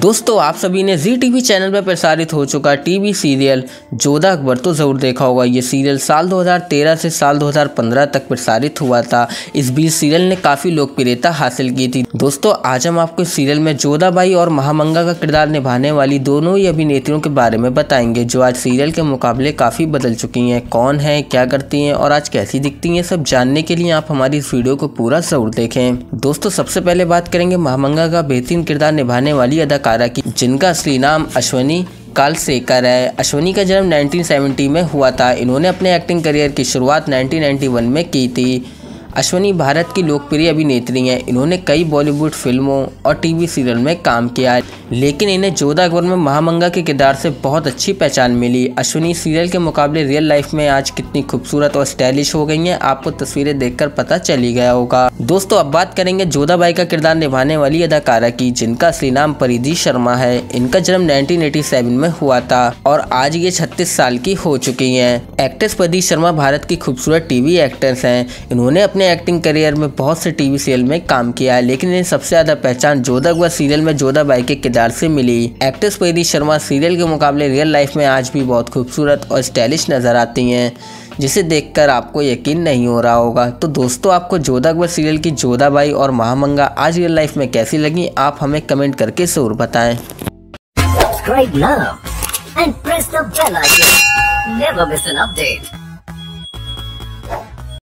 दोस्तों आप सभी ने जी टीवी चैनल पर प्रसारित हो चुका टीवी सीरियल जोधा अकबर तो ज़रूर देखा होगा। ये सीरियल साल 2013 से साल 2015 तक प्रसारित हुआ था। इस बीच सीरियल ने काफ़ी लोकप्रियता हासिल की थी। दोस्तों आज हम आपको इस सीरियल में जोधा बाई और महामंगा का किरदार निभाने वाली दोनों ही अभिनेत्रियों के बारे में बताएंगे, जो आज सीरियल के मुकाबले काफ़ी बदल चुकी हैं। कौन है, क्या करती हैं और आज कैसी दिखती हैं, सब जानने के लिए आप हमारी इस वीडियो को पूरा ज़रूर देखें। दोस्तों सबसे पहले बात करेंगे महामंगा का बेहतरीन किरदार निभाने वाली कारा की, जिनका असली नाम अश्विनी कालसेकर है। अश्विनी का जन्म 1970 में हुआ था। इन्होंने अपने एक्टिंग करियर की शुरुआत 1991 में की थी। अश्विनी भारत की लोकप्रिय अभिनेत्री हैं। इन्होंने कई बॉलीवुड फिल्मों और टीवी सीरियल में काम किया है, लेकिन इन्हें जोधा अकबर में महामंगा के किरदार से बहुत अच्छी पहचान मिली। अश्विनी सीरियल के मुकाबले रियल लाइफ में आज कितनी खूबसूरत और स्टाइलिश हो गई हैं, आपको तस्वीरें देखकर पता चली गया होगा। दोस्तों अब बात करेंगे जोधा बाई का किरदार निभाने वाली अदाकारा की, जिनका असली नाम परिधि शर्मा है। इनका जन्म 1987 में हुआ था और आज ये 36 साल की हो चुकी है। एक्ट्रेस परिधि शर्मा भारत की खूबसूरत टीवी एक्ट्रेस है। इन्होंने अपने एक्टिंग करियर में बहुत से टीवी सीरियल में काम किया है, लेकिन इन्हें सबसे ज्यादा पहचान जोधा अकबर सीरियल में जोधा बाई के किरदार से मिली। एक्ट्रेस परिधि शर्मा सीरियल के मुकाबले रियल लाइफ में आज भी बहुत खूबसूरत और स्टाइलिश नजर आती हैं, जिसे देखकर आपको यकीन नहीं हो रहा होगा। तो दोस्तों आपको जोधा अकबर सीरियल की जोधा बाई और महामंगा आज रियल लाइफ में कैसी लगी, आप हमें कमेंट करके जरूर बताएं।